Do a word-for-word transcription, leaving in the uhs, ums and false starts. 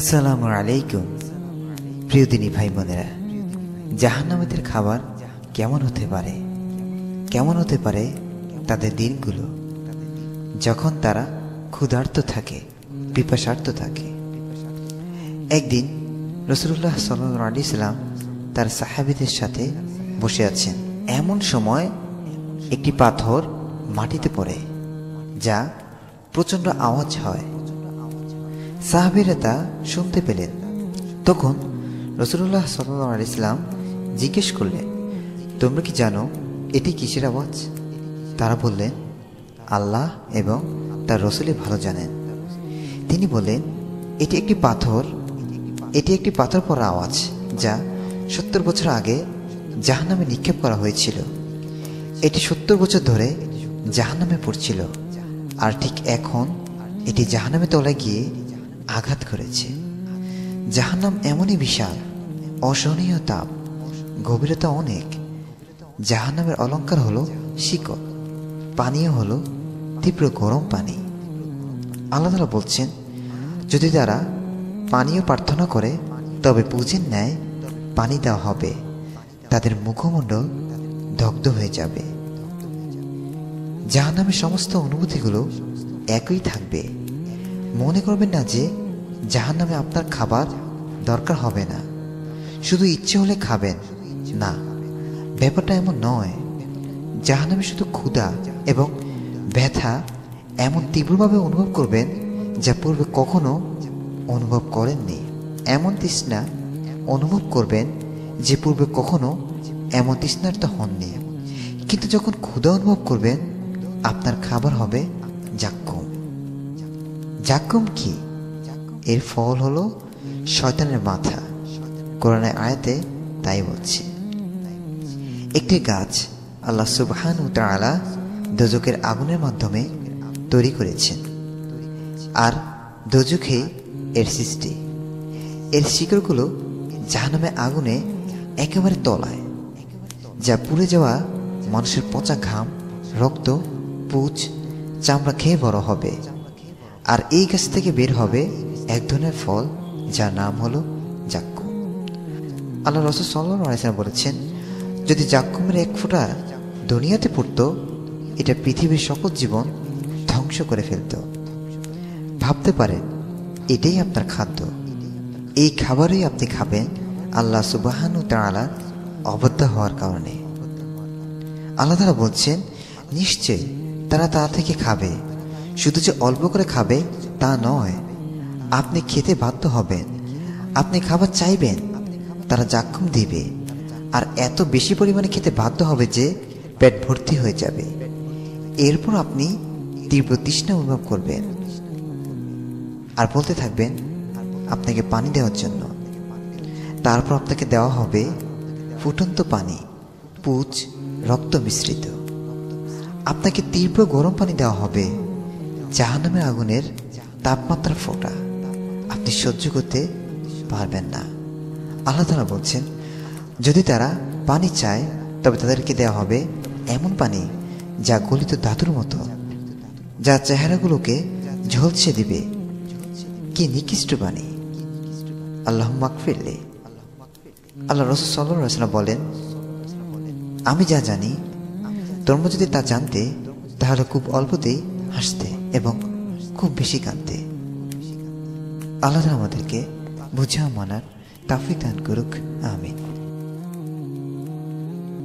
আসসালামু আলাইকুম প্রিয় দিনী ভাই বোনেরা, জাহান্নামীদের খাবার কেমন হতে পারে কেমন হতে পারে তাদের দিনগুলো, যখন তারা ক্ষুধার্ত থাকে, পিপাসার্ত থাকে। একদিন রাসূলুল্লাহ সাল্লাল্লাহু আলাইহি সাল্লাম তার সাহাবীদের সাথে বসে আছেন। এমন সময় একটি পাথর মাটিতে পড়ে, যা প্রচণ্ড আওয়াজ হয়। সাহাবীরা তা শুনতে পেলেন। তখন রাসূলুল্লাহ সাল্লাল্লাহু আলাইহি সাল্লাম জিজ্ঞেস করলেন, তোমরা কি জানো এটি কিসের আওয়াজ? তারা বললেন, আল্লাহ এবং তার রসুলই ভালো জানেন। তিনি বলেন, এটি একটি পাথর এটি একটি পাথর পড়া আওয়াজ, যা সত্তর বছর আগে জাহান্নামে নিক্ষেপ করা হয়েছিল। এটি সত্তর বছর ধরে জাহান্নামে পড়ছিল, আর ঠিক এখন এটি জাহান্নামে তলায় গিয়ে আঘাত করেছে। জাহান্নাম এমনই বিশাল, অসহনীয় তাপ, গভীরতা অনেক। জাহান্নামের অলঙ্কার হলো শিকড়, পানীয় হলো তীব্র গরম পানি। আল্লাহ তাআলা বলছেন, যদি তারা পানীয় প্রার্থনা করে তবে পুঁজির ন্যায় পানি দেওয়া হবে, তাদের মুখমণ্ডল দগ্ধ হয়ে যাবে। জাহান্নামের সমস্ত অনুভূতিগুলো একই থাকবে। মনে করবেন না যে জাহান্নামে আপনার খাবার দরকার হবে না, শুধু ইচ্ছে হলে খাবেন। না, ব্যাপারটা এমন নয়। জাহান্নামে শুধু ক্ষুধা এবং ব্যথা এমন তীব্রভাবে অনুভব করবেন যা পূর্বে কখনো অনুভব করেননি। এমন তৃষ্ণা অনুভব করবেন যে পূর্বে কখনো এমন তৃষ্ণার্ত হননি। কিন্তু যখন ক্ষুধা অনুভব করবেন, আপনার খাবার হবে যাক্কুম। যাক্কুম কি? এর ফল হলো শয়তানের মাথা। কোরআনের আয়াতে তাই বলছে। একটি গাছ আল্লাহ সুবহানাহু ওয়া তাআলা দোজখের আগুনের মাধ্যমে তৈরি করেছেন, আর দোজখে এর সৃষ্টি। এর শিকড়গুলো জাহান্নামে আগুনে একেবারে তলায়, যা পুড়ে যাওয়া মানুষের পচা ঘাম, রক্ত, পুঁজ, চামড়া খেয়ে বড় হবে। আর এই গাছ থেকে বের হবে এক ধরনের ফল, যার নাম হলো যাক্কুম। আল্লাহ রাসূল সাল্লাল্লাহু আলাইহি ওয়াসাল্লাম বলেছেন, যদি যাক্কুমের এক ফোঁটা দুনিয়াতে পড়তো, এটা পৃথিবীর সকল জীবন ধ্বংস করে ফেলত। ভাবতে পারেন, এটাই আপনার খাদ্য, এই খাবারই আপনি খাবেন আল্লাহ সুবহানাহু ওয়া তাআলা অবাধ্য হওয়ার কারণে। আল্লাহ তাআলা বলছেন, নিশ্চয় তারা তা থেকে খাবে। শুধু যে অল্প করে খাবে তা নয়, আপনি খেতে বাধ্য হবেন, আপনি খাবার চাইবেন, তারা যাক্কুম দিবে। আর এত বেশি পরিমাণে খেতে বাধ্য হবে যে পেট ভর্তি হয়ে যাবে। এরপর আপনি তীব্র তৃষ্ণা অনুভব করবেন, আর বলতে থাকবেন আপনাকে পানি দেওয়ার জন্য। তারপর আপনাকে দেওয়া হবে ফুটন্ত পানি, পুঁজ, রক্ত মিশ্রিত। আপনাকে তীব্র গরম পানি দেওয়া হবে, জাহান্নামের আগুনের তাপমাত্রার ফোঁটা। আপনি সহ্য করতে পারবেন না। আল্লাহ তাআলা বলছেন, যদি তারা পানি চায় তবে তাদেরকে দেওয়া হবে এমন পানি যা গলিত ধাতুর মতো, যা চেহারাগুলোকে ঝলসে দিবে। কি নিকৃষ্ট বাণী! আল্লাহ মাগফিরলি। আল্লাহ রাসূল সাল্লাল্লাহু আলাইহি ওয়াসাল্লাম বলেন, আমি যা জানি তোমরা যদি তা জানতে, তাহলে খুব অল্পতেই হাসতে এবং খুব বেশি কাঁদতে। আল্লাহ আমাদেরকে বুঝা মানার তাওফিক দান করুক। আমিন।